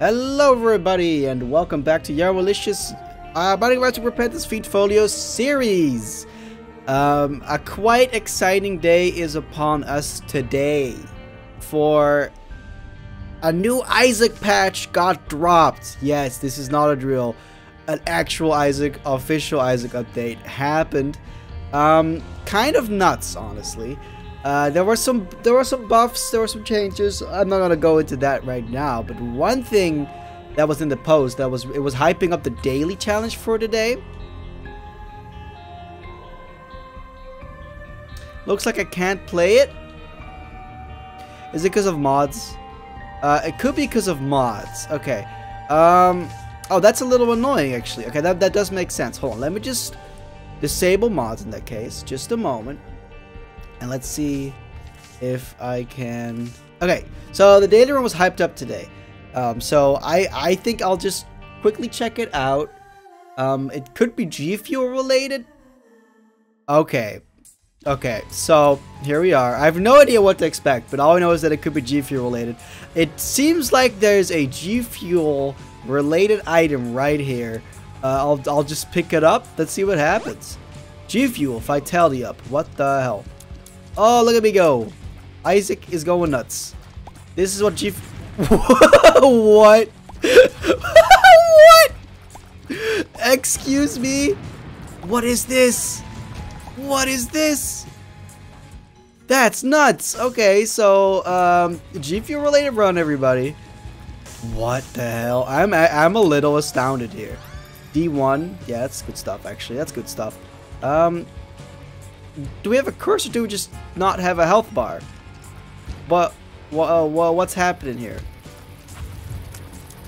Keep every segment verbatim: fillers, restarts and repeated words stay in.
Hello everybody and welcome back to Jelmerlicious, uh, Biting Right to Repentance Fiendfolio series. Um, a quite exciting day is upon us today, for a new Isaac patch got dropped. Yes, this is not a drill. An actual Isaac, official Isaac update happened. Um, kind of nuts, honestly. Uh, there were some there were some buffs, there were some changes. I'm not gonna go into that right now, but one thing that was in the post that was it was hyping up the daily challenge for today. Looks like I can't play it. Is it because of mods? Uh, it could be because of mods. Okay. Um, oh, that's a little annoying actually. Okay, that that does make sense. Hold on, let me just disable mods in that case. Just a moment. And let's see if I can. Okay, so the daily run was hyped up today, um, so I I think I'll just quickly check it out. Um, it could be G Fuel related. Okay, okay. So here we are. I have no idea what to expect, but all I know is that it could be G Fuel related. It seems like there's a G Fuel related item right here. Uh, I'll I'll just pick it up. Let's see what happens. G Fuel Vitality up. What the hell? Oh, look at me go. Isaac is going nuts. This is what G... What? What? Excuse me? What is this? What is this? That's nuts. Okay, so, um, G Fuel related run, everybody. What the hell? I'm, I'm a little astounded here. D one. Yeah, that's good stuff, actually. That's good stuff. Um... Do we have a curse or do we just not have a health bar? But well, uh, well, what's happening here?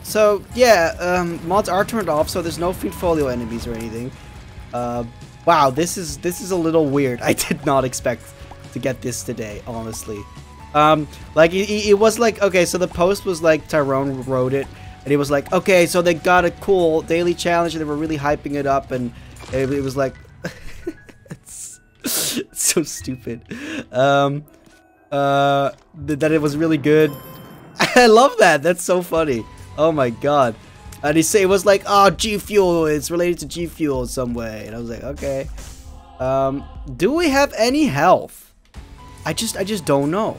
So yeah, um, mods are turned off, so there's no Fiendfolio enemies or anything. Uh, wow, this is this is a little weird. I did not expect to get this today, honestly. Um, like it, it was like okay, so the post was like Tyrone wrote it, and he was like, okay, so they got a cool daily challenge, and they were really hyping it up, and it, it was like. So stupid. Um, uh, th that it was really good. I love that. That's so funny. Oh my god. And he say it was like, oh, G Fuel. It's related to G Fuel in some way. And I was like, okay. Um, do we have any health? I just, I just don't know.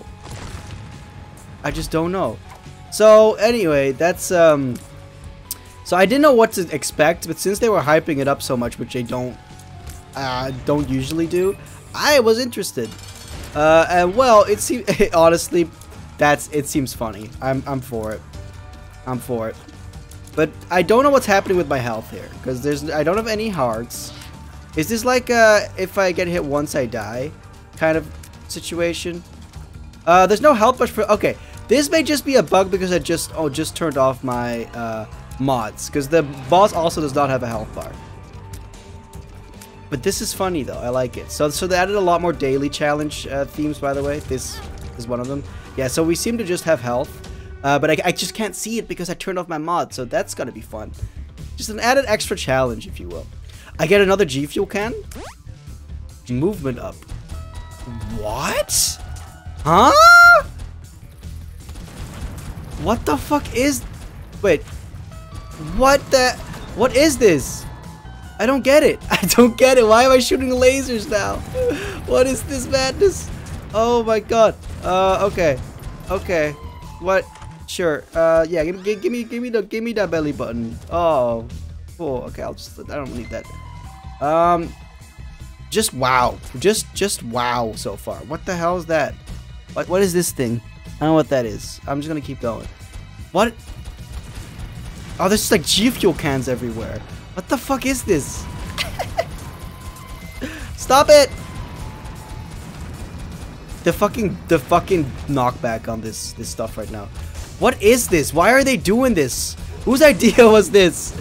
I just don't know. So anyway, that's um. So I didn't know what to expect, but since they were hyping it up so much, which they don't. I don't usually do. I was interested, uh, and well, it seems honestly, that's it seems funny. I'm I'm for it. I'm for it. But I don't know what's happening with my health here because there's I don't have any hearts. Is this like uh, if I get hit once I die, kind of situation? Uh, there's no health much for. Okay, this may just be a bug because I just oh just turned off my uh, mods because the boss also does not have a health bar. But this is funny though, I like it. So so they added a lot more daily challenge uh, themes, by the way. This is one of them. Yeah, so we seem to just have health. Uh, but I, I just can't see it because I turned off my mod, so that's gonna be fun. Just an added extra challenge, if you will. I get another G Fuel can? Movement up. What? Huh? What the fuck is... Wait. What the... What is this? I don't get it. I don't get it. Why am I shooting lasers now? What is this madness? Oh my god. Uh, okay. Okay. What? Sure. Uh, yeah. Give, give, give me, give me the, give me that belly button. Oh. Cool. Okay. I'll just. I don't need that. Um. Just wow. Just, just wow so far. What the hell is that? What? What is this thing? I don't know what that is. I'm just gonna keep going. What? Oh, there's just like G Fuel cans everywhere. What the fuck is this? Stop it! The fucking the fucking knockback on this this stuff right now. What is this? Why are they doing this? Whose idea was this?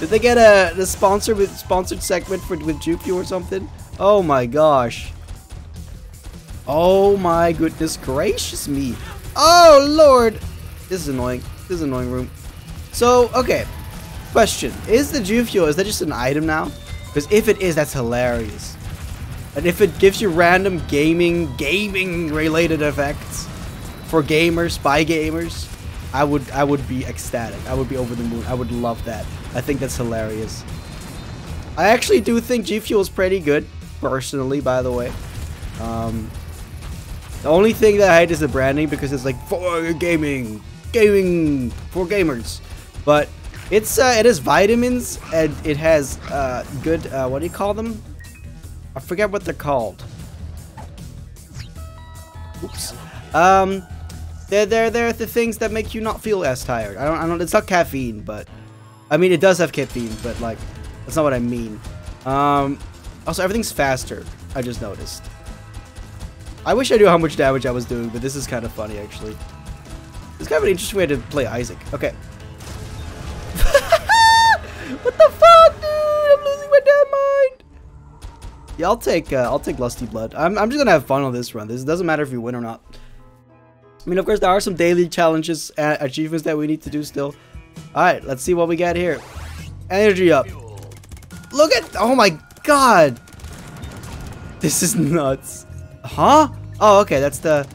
Did they get a the sponsor with sponsored segment for with G Fuel or something? Oh my gosh! Oh my goodness gracious me! Oh lord! This is annoying. This is an annoying room. So okay. Question, is the G Fuel, is that just an item now? Because if it is, that's hilarious. And if it gives you random gaming, gaming related effects for gamers, by gamers, I would I would be ecstatic. I would be over the moon. I would love that. I think that's hilarious. I actually do think G Fuel is pretty good, personally, by the way. Um, the only thing that I hate is the branding, because it's like for gaming, gaming for gamers. But it's uh, it has vitamins, and it has uh, good uh, what do you call them? I forget what they're called. Oops. Um. They're, they're, they're the things that make you not feel as tired. I don't, I don't, it's not caffeine, but, I mean, it does have caffeine, but, like, that's not what I mean. Um, also, everything's faster, I just noticed. I wish I knew how much damage I was doing, but this is kind of funny, actually. It's kind of an interesting way to play Isaac. Okay. What the fuck, dude? I'm losing my damn mind! Yeah, I'll take, uh, I'll take Lusty Blood. I'm, I'm just gonna have fun on this run. This doesn't matter if you win or not. I mean, of course, there are some daily challenges and achievements that we need to do still. Alright, let's see what we got here. Energy up. Look at... Oh my god! This is nuts. Huh? Oh, okay, that's the...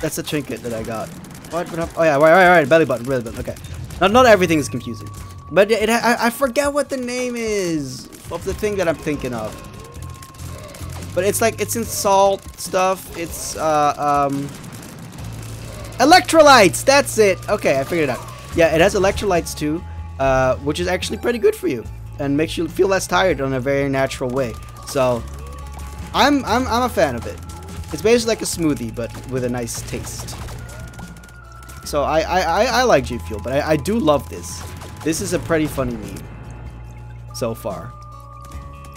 That's the trinket that I got. What? What happened? Oh, yeah, right, right, right. Belly button, belly button, okay. Not, not everything is confusing. But it, I, I forget what the name is of the thing that I'm thinking of. But it's like, it's in salt stuff. It's, uh, um... electrolytes! That's it! Okay, I figured it out. Yeah, it has electrolytes too, uh, which is actually pretty good for you and makes you feel less tired in a very natural way. So, I'm, I'm, I'm a fan of it. It's basically like a smoothie, but with a nice taste. So, I, I, I, I like G Fuel, but I, I do love this. This is a pretty funny meme so far.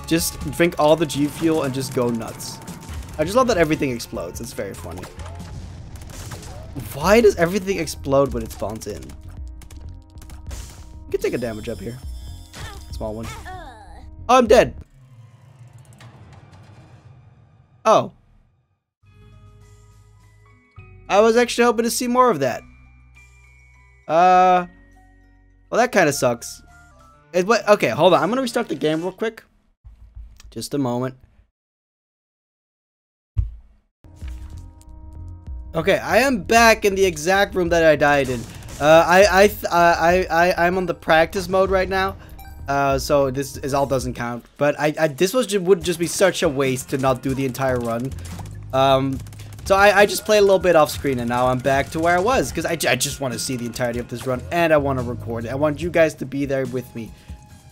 Just drink all the G Fuel and just go nuts. I just love that everything explodes. It's very funny. Why does everything explode when it spawns in? You can take a damage up here. Small one. Oh, I'm dead. Oh. I was actually hoping to see more of that. Uh. Well, that kind of sucks. It, what, okay, hold on. I'm going to restart the game real quick. Just a moment. Okay, I am back in the exact room that I died in. Uh, I, I, th uh, I, I, I'm on the practice mode right now, uh, so this is all doesn't count. But I, I this was would just be such a waste to not do the entire run. Um, so I, I just played a little bit off screen, and now I'm back to where I was because I, I just want to see the entirety of this run, and I want to record it. I want you guys to be there with me,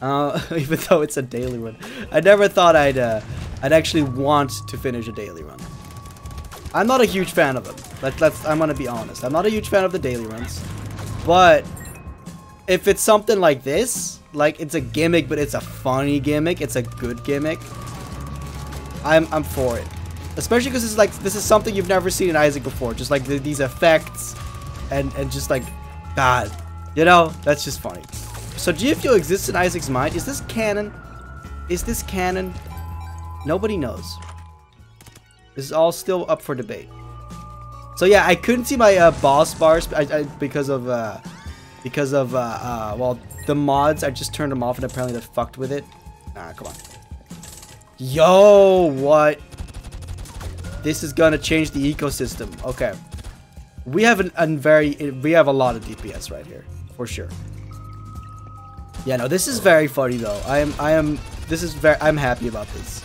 uh, even though it's a daily run. I never thought I'd, uh, I'd actually want to finish a daily run. I'm not a huge fan of them. Let, let's, I'm gonna be honest. I'm not a huge fan of the daily runs. But if it's something like this, like it's a gimmick, but it's a funny gimmick, it's a good gimmick, I'm, I'm for it. Especially because it's like, this is something you've never seen in Isaac before. Just like the, these effects and, and just like, God, you know, that's just funny. So G Fuel exists in Isaac's mind. Is this canon? Is this canon? Nobody knows. This is all still up for debate. So yeah, I couldn't see my uh, boss bars I, I, because of uh, because of uh, uh, well, the mods. I just turned them off, and apparently they fucked with it. Nah, come on. Yo, what? This is gonna change the ecosystem. Okay, we have an, an very we have a lot of D P S right here for sure. Yeah, no, this is very funny though. I am I am this is very I'm happy about this.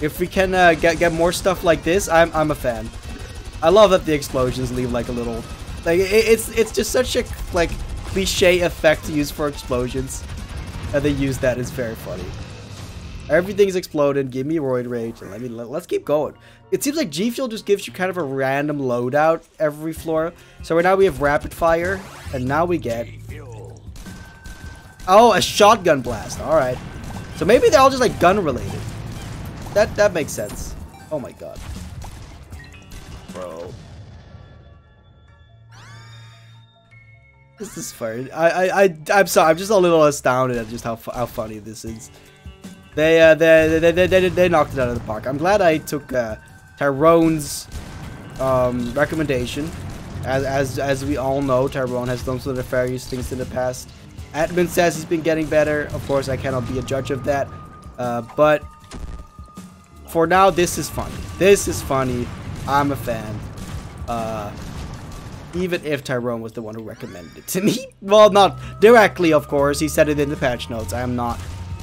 If we can uh, get get more stuff like this, I'm I'm a fan. I love that the explosions leave like a little, like it, it's it's just such a like cliche effect to use for explosions, and they use that is very funny. Everything's exploded. Give me roid rage, and let me let, let's keep going. It seems like G Fuel just gives you kind of a random loadout every floor. So right now we have rapid fire, and now we get oh a shotgun blast. All right, so maybe they're all just like gun related. That that makes sense. Oh my god. Bro. This is fun. I, I, I, I'm sorry, I'm just a little astounded at just how, how funny this is. They, uh, they, they, they, they, they knocked it out of the park. I'm glad I took uh, Tyrone's um, recommendation. As, as, as we all know, Tyrone has done some nefarious things in the past. Admin says he's been getting better. Of course, I cannot be a judge of that. Uh, but... For now, this is funny. This is funny. I'm a fan. Uh, even if Tyrone was the one who recommended it to me. Well, not directly, of course. He said it in the patch notes. I am not.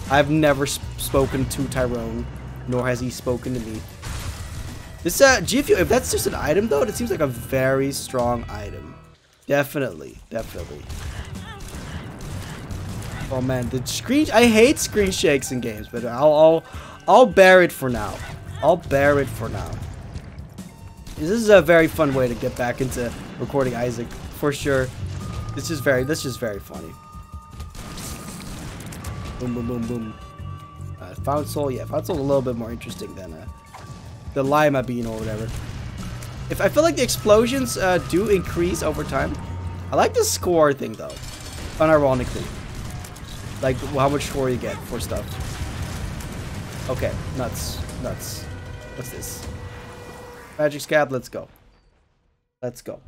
I've never sp spoken to Tyrone, nor has he spoken to me. This uh, G Fuel, if that's just an item, though, it seems like a very strong item. Definitely, definitely. Oh man, the screen, I hate screen shakes in games, but I'll, I'll, I'll bear it for now. I'll bear it for now. This is a very fun way to get back into recording Isaac, for sure. This is very, this is very funny. Boom, boom, boom, boom. Uh, found soul, yeah, found soul a little bit more interesting than uh, the lima bean or whatever. If I feel like the explosions uh, do increase over time. I like the score thing though, unironically. Like how much score you get for stuff. Okay, nuts, nuts. What's this? Magic scab, let's go. Let's go.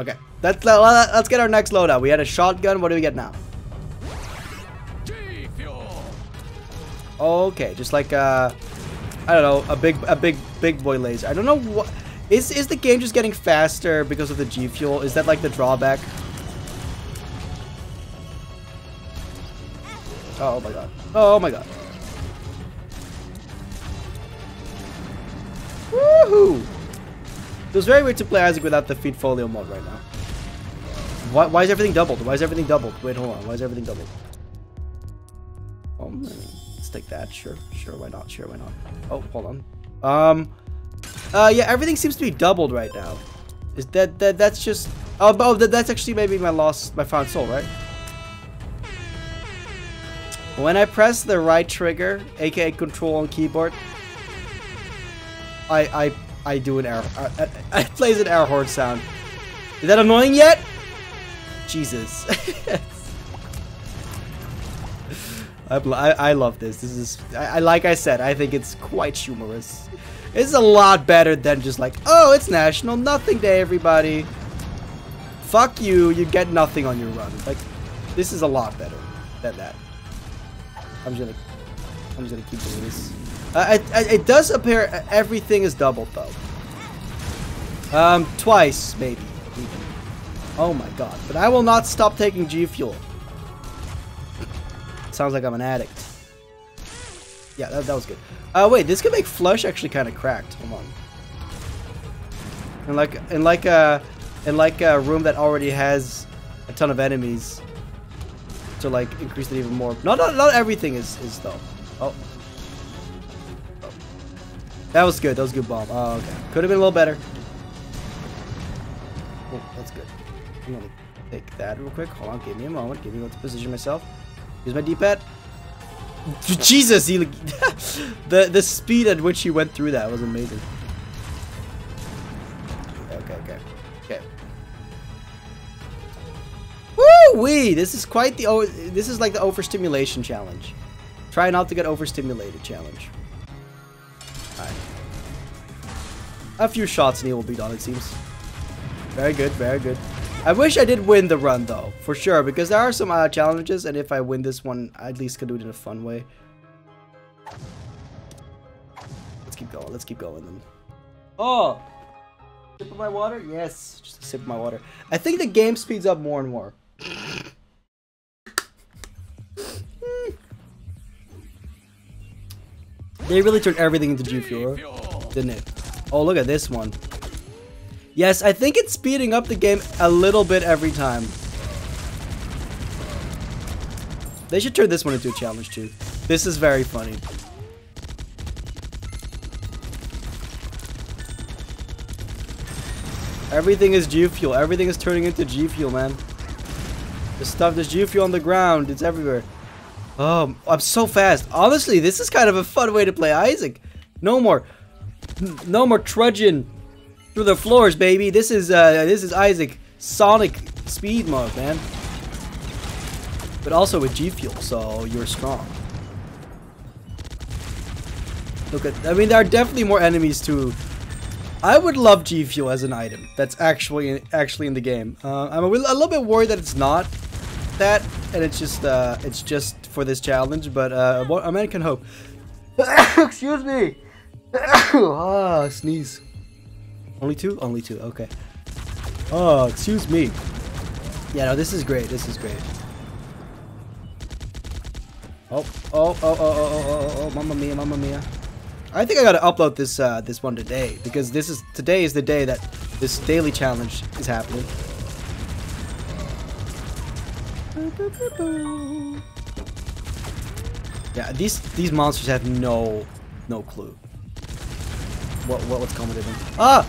Okay, let's, let's get our next loadout. We had a shotgun, what do we get now? Okay, just like uh, I don't know, a big, a big, big boy laser. I don't know what is. Is the game just getting faster because of the G Fuel? Is that like the drawback? Oh my god! Oh my god! Woohoo! It was very weird to play Isaac without the Fiendfolio mod right now. Why? Why is everything doubled? Why is everything doubled? Wait, hold on. Why is everything doubled? Oh man. Like that, sure, sure, why not, sure, why not. Oh, hold on. Um, uh, yeah, everything seems to be doubled right now. Is that that that's just? Oh, oh that, that's actually maybe my lost, my found soul, right? When I press the right trigger, aka control on keyboard, I I I do an air, I, I, I plays an air horn sound. Is that annoying yet? Jesus. I, I love this. This is, I, I like I said, I think it's quite humorous. It's a lot better than just like, oh, it's National Nothing Day, everybody. Fuck you, you get nothing on your run. Like, this is a lot better than that. I'm just gonna, I'm just gonna keep doing this. Uh, it, it does appear everything is doubled though. Um, twice maybe. Even. Oh my god! But I will not stop taking G Fuel. Sounds like I'm an addict. Yeah, that, that was good. Uh, wait, this could make flush actually kind of cracked. Hold on. And like, and like a, and like a room that already has a ton of enemies, to like increase it even more. No, not not everything is is though. Oh. Oh. That was good. That was a good bomb. Oh, okay. Could have been a little better. Oh, that's good. I'm gonna take that real quick. Hold on. Give me a moment. Give me a moment to position myself. Use my D-pad. Jesus, he, the the speed at which he went through that was amazing. Okay, okay, okay. Woo wee! This is quite the oh, this is like the overstimulation challenge. Try not to get overstimulated challenge. All right. A few shots and he will be done. It seems. Very good. Very good. I wish I did win the run though, for sure, because there are some uh, challenges, and if I win this one, I at least could do it in a fun way. Let's keep going, let's keep going then. Oh! Sip of my water? Yes, just a sip of my water. I think the game speeds up more and more. They really turned everything into G Fuel, didn't it? Oh, look at this one. Yes, I think it's speeding up the game a little bit every time. They should turn this one into a challenge too. This is very funny. Everything is G Fuel. Everything is turning into G Fuel, man. The stuff, there's G Fuel on the ground. It's everywhere. Oh, I'm so fast. Honestly, this is kind of a fun way to play Isaac. No more. No more trudging through the floors, baby. This is uh, this is Isaac Sonic speed mode, man. But also with G Fuel, so you're strong. Look at, I mean, there are definitely more enemies too. I would love G Fuel as an item that's actually in, actually in the game. Uh, I'm a, a little bit worried that it's not that, and it's just uh, it's just for this challenge. But uh, a man can hope. Excuse me. Ah, sneeze. Only two? Only two, okay. Oh, excuse me. Yeah, no, this is great. This is great. Oh, oh, oh, oh, oh, oh, oh, oh, mamma mia, mamma mia. I think I gotta upload this uh, this one today, because this is today is the day that this daily challenge is happening. Yeah, these these monsters have no no clue what what what's coming to them. Ah!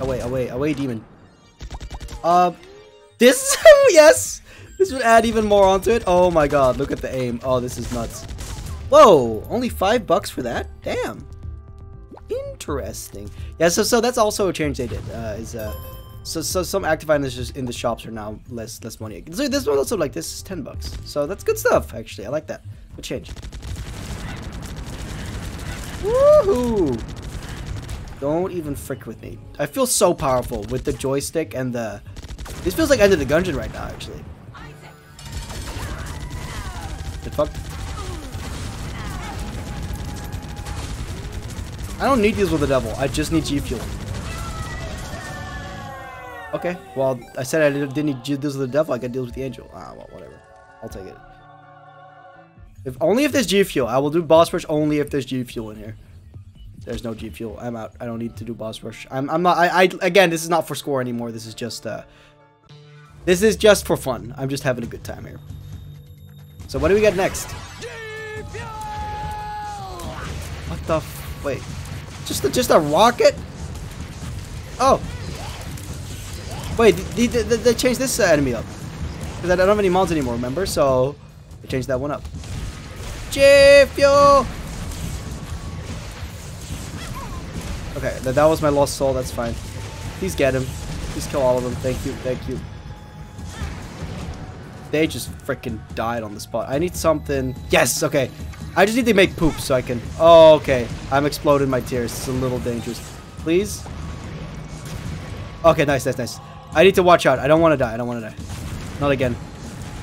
Away, away, away, demon. Uh, this yes, this would add even more onto it. Oh my god, look at the aim. Oh, this is nuts. Whoa, only five bucks for that? Damn. Interesting. Yeah, so so that's also a change they did. Uh, is uh, so so some active items in the shops are now less less money. So this one also like this is ten bucks. So that's good stuff actually. I like that. Good change. Woohoo! Don't even frick with me. I feel so powerful with the joystick and the... This feels like End of the Gungeon right now, actually. Get fucked. I don't need these with the devil. I just need G Fuel. Okay. Well, I said I didn't need to deal with the devil. I got deals with the angel. Ah, well, whatever. I'll take it. If only if there's G Fuel. I will do boss rush only if there's G Fuel in here. There's no G Fuel. I'm out. I don't need to do boss rush. I'm, I'm not. I, I again. This is not for score anymore. This is just. Uh, this is just for fun. I'm just having a good time here. So what do we got next? G Fuel! What the? F wait. Just a, just a rocket? Oh. Wait. They, they, they changed this uh, enemy up. Because I don't have any mods anymore. Remember? So they changed that one up. G Fuel. Okay, that, that was my lost soul, that's fine. Please get him. Please kill all of them. Thank you, thank you. They just freaking died on the spot. I need something. Yes, okay. I just need to make poop so I can... Oh, okay. I'm exploding my tears. It's a little dangerous. Please? Okay, nice, nice, nice. I need to watch out. I don't want to die. I don't want to die. Not again.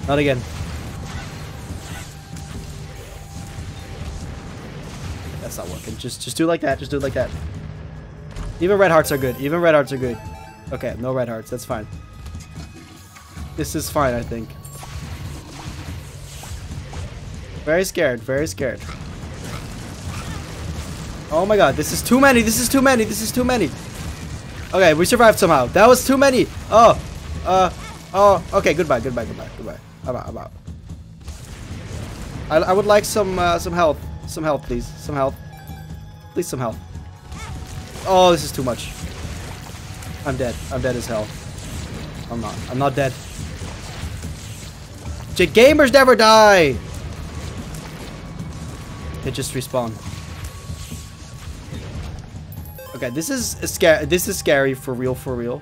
Not again. That's not working. Just, just do it like that. Just do it like that. Even red hearts are good. Even red hearts are good. Okay, no red hearts. That's fine. This is fine, I think. Very scared. Very scared. Oh my god. This is too many. This is too many. This is too many. Okay, we survived somehow. That was too many. Oh. Uh. Oh. Okay, goodbye. Goodbye. Goodbye. Goodbye. I'm out. I'm out. I, I would like some, uh, some help. Some help, please. Some help. Please, some help. Oh, this is too much. I'm dead. I'm dead as hell. I'm not. I'm not dead. J gamers never die! They just respawn. Okay, this is scary. This is scary for real, for real.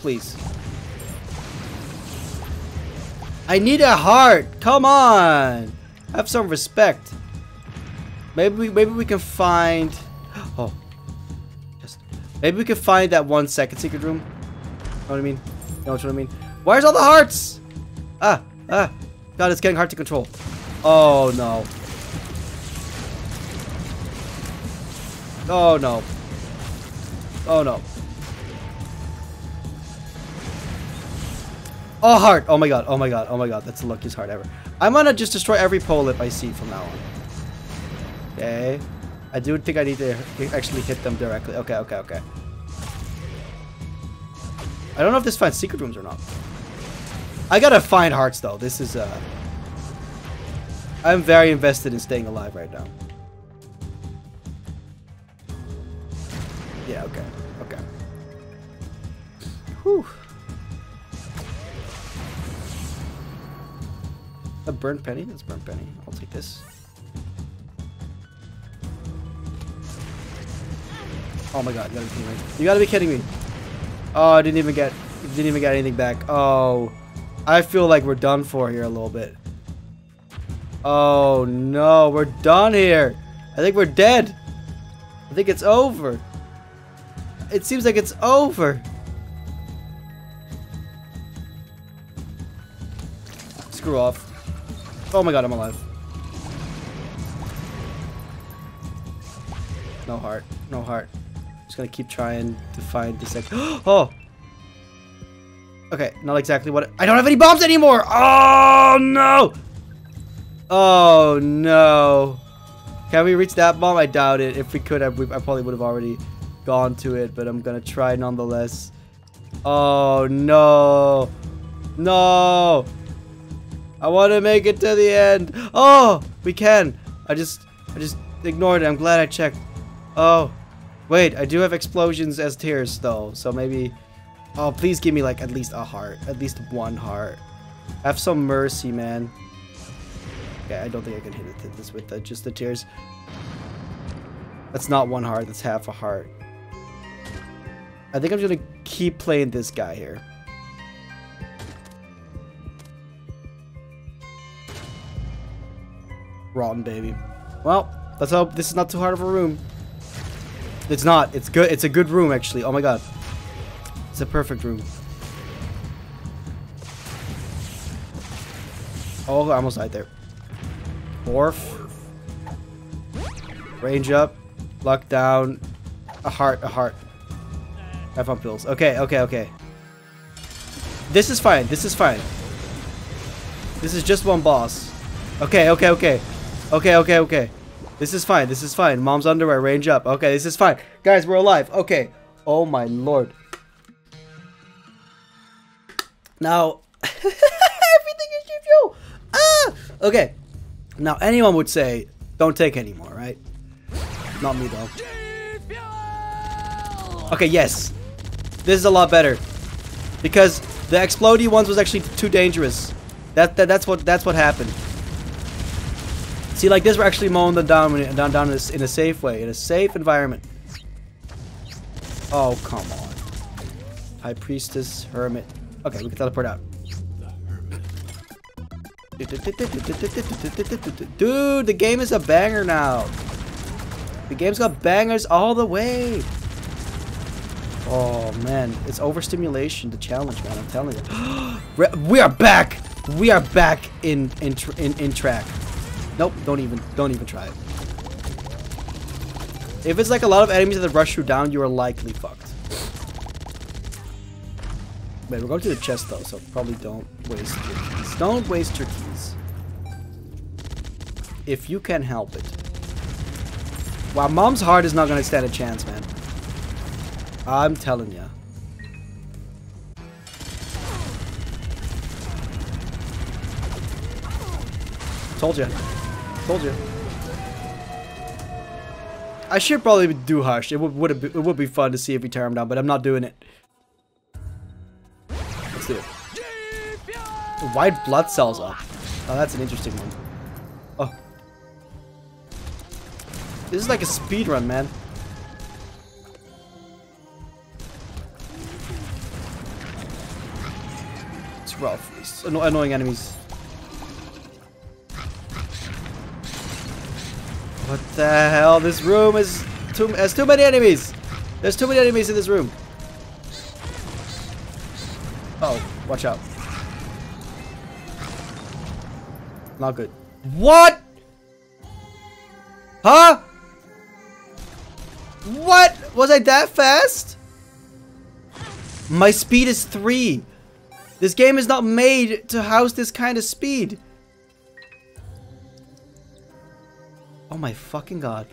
Please. I need a heart! Come on! Have some respect. Maybe we, maybe we can find... Oh. Yes. Maybe we can find that one second secret room. Know what I mean? Know what I mean? Where's all the hearts? Ah. Ah. God, it's getting hard to control. Oh, no. Oh, no. Oh, no. Oh, heart. Oh, my God. Oh, my God. Oh, my God. That's the luckiest heart ever. I'm gonna just destroy every pole if I see from now on. Okay, I do think I need to actually hit them directly. Okay, okay, okay. I don't know if this finds secret rooms or not. I gotta find hearts though. This is uh, I'm very invested in staying alive right now. Yeah. Okay. Okay. Whew. A burnt penny. That's a burnt penny. I'll take this. Oh my god, you gotta be kidding me. You gotta be kidding me. Oh, I didn't even get didn't even get anything back. Oh. I feel like we're done for here a little bit. Oh no, we're done here. I think we're dead. I think it's over. It seems like it's over. Screw off. Oh my god, I'm alive. No heart. No heart. Just gonna keep trying to find this exit. Oh! Okay, not exactly what- I don't have any bombs anymore! Oh, no! Oh, no. Can we reach that bomb? I doubt it. If we could, I, we, I probably would have already gone to it, but I'm gonna try nonetheless. Oh, no. No! I want to make it to the end. Oh, we can. I just, I just ignored it. I'm glad I checked. Oh, wait. I do have explosions as tears though, so maybe. Oh, please give me like at least a heart, at least one heart. Have some mercy, man. Okay, I don't think I can hit it this with the, just the tears. That's not one heart. That's half a heart. I think I'm just gonna keep playing this guy here. Rotten baby. Well, let's hope this is not too hard of a room. It's not. It's good. It's a good room, actually. Oh my god. It's a perfect room. Oh, I almost died there. Morph. Range up. Luck down. A heart. A heart. Have fun pills. Okay, okay, okay. This is fine. This is fine. This is just one boss. Okay, okay, okay. Okay, okay, okay. This is fine. This is fine. Mom's underwear. Range up. Okay, this is fine. Guys, we're alive. Okay. Oh my lord. Now, everything is G Fuel. Ah! Okay. Now, anyone would say, don't take any more, right? Not me, though. G Fuel! Okay, yes. This is a lot better. Because the explodey ones was actually too dangerous. That, that that's what that's what happened. See, like this, we're actually mowing them down, down, down in a, in a safe way, in a safe environment. Oh, come on. High Priestess, Hermit. Okay, we can teleport out. Dude, the game is a banger now. The game's got bangers all the way. Oh, man. It's overstimulation, the challenge, man. I'm telling you. We are back. We are back in, in, in, in track. Nope, don't even, don't even try it. If it's like a lot of enemies that rush you down, you are likely fucked. Wait, we're going to the chest though, so probably don't waste your keys. Don't waste your keys. If you can help it. Wow, Mom's heart is not going to stand a chance, man. I'm telling ya. Told ya. Told you. I should probably do Hush. It would would it, it would be fun to see if we tear him down, but I'm not doing it. Let's do it. White blood cells up. Oh, that's an interesting one. Oh, this is like a speed run, man. It's rough. It's anno- annoying enemies. What the hell? This room is too, has too many enemies. There's too many enemies in this room. Oh, watch out. Not good. What? Huh? What? Was I that fast? My speed is three. This game is not made to house this kind of speed. Oh my fucking god.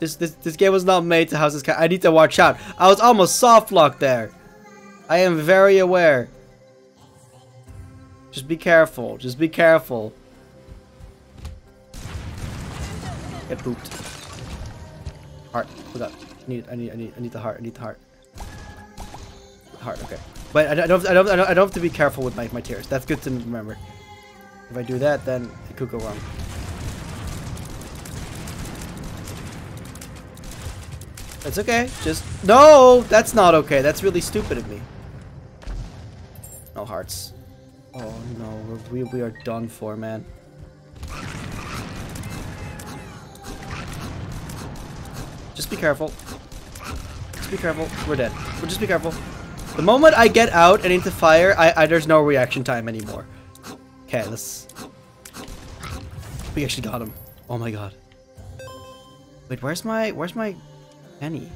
This this this game was not made to house this guy. I need to watch out. I was almost soft locked there. I am very aware. Just be careful. Just be careful. Get pooped. Heart. Hold up. I need I need I need I need the heart. I need the heart. Heart, okay. But I don't I don't I don't I don't have to be careful with my, my tears. That's good to remember. If I do that, then it could go wrong. It's okay. Just no. That's not okay. That's really stupid of me. No hearts. Oh no, we we are done for, man. Just be careful. Just be careful. We're dead. We'll just be careful. The moment I get out and into fire, I, I there's no reaction time anymore. Okay, let's We actually got him. Oh my god. Wait, where's my where's my penny?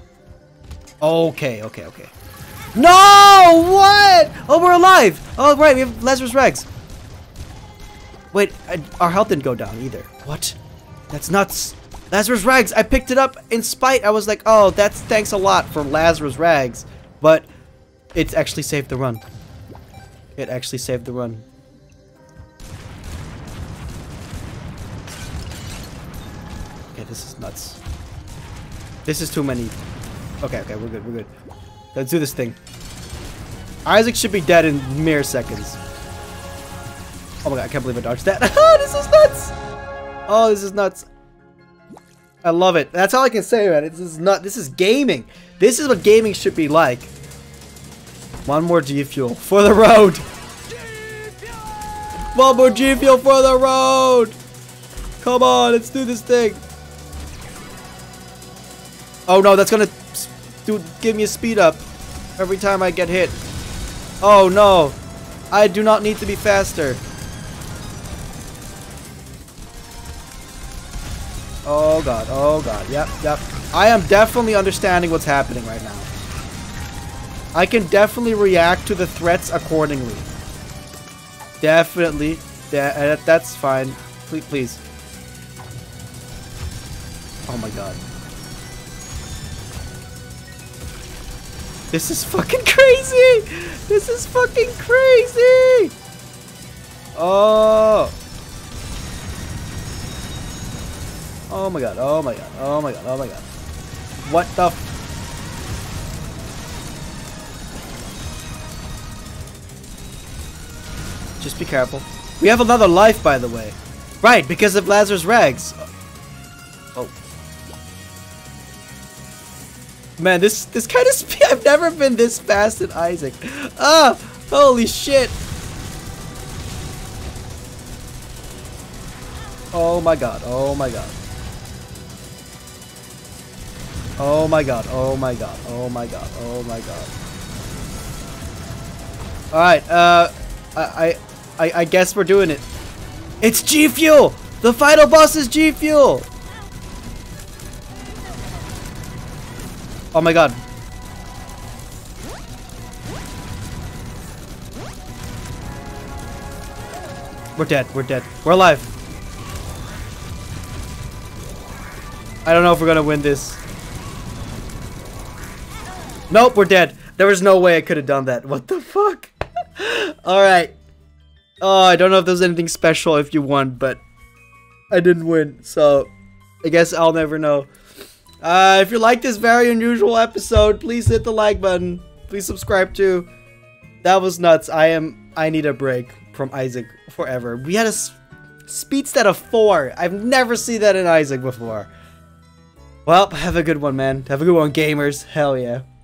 Okay, okay, okay. No! What? Oh, we're alive! Oh, right, we have Lazarus Rags. Wait, I, our health didn't go down either. What? That's nuts. Lazarus Rags, I picked it up in spite. I was like, oh, that's thanks a lot for Lazarus Rags. But it actually saved the run. It actually saved the run. Okay, this is nuts. This is too many. Okay, okay, we're good, we're good. Let's do this thing. Isaac should be dead in mere seconds. Oh my god, I can't believe I dodged that. This is nuts! Oh, this is nuts. I love it. That's all I can say about it. This is not. This is gaming. This is what gaming should be like. One more G Fuel for the road. One more G Fuel for the road. Come on, let's do this thing. Oh no, that's gonna... Dude, give me a speed up every time I get hit. Oh no, I do not need to be faster. Oh god, oh god, yep, yep. I am definitely understanding what's happening right now. I can definitely react to the threats accordingly. Definitely, that, that's fine. Please, please. Oh my god. This is fucking crazy! This is fucking crazy! Oh! Oh my god, oh my god, oh my god, oh my god. What the f- Just be careful. We have another life, by the way. Right, because of Lazarus Rags. Oh. Man, this this kind of speed, I've never been this fast in Isaac. Ah, holy shit. Oh my god, oh my god. Oh my god, oh my god, oh my god, oh my god. Alright, uh, I, I, I guess we're doing it. It's G Fuel! The final boss is G Fuel! Oh my god. We're dead. We're dead. We're alive. I don't know if we're gonna win this. Nope, we're dead. There was no way I could have done that. What the fuck? Alright. Oh, I don't know if there's anything special if you won, but I didn't win. So, I guess I'll never know. Uh, if you like this very unusual episode, please hit the like button. Please subscribe too. That was nuts. I am. I need a break from Isaac forever. We had a speed stat of four. I've never seen that in Isaac before. Well, have a good one, man. Have a good one, gamers. Hell yeah.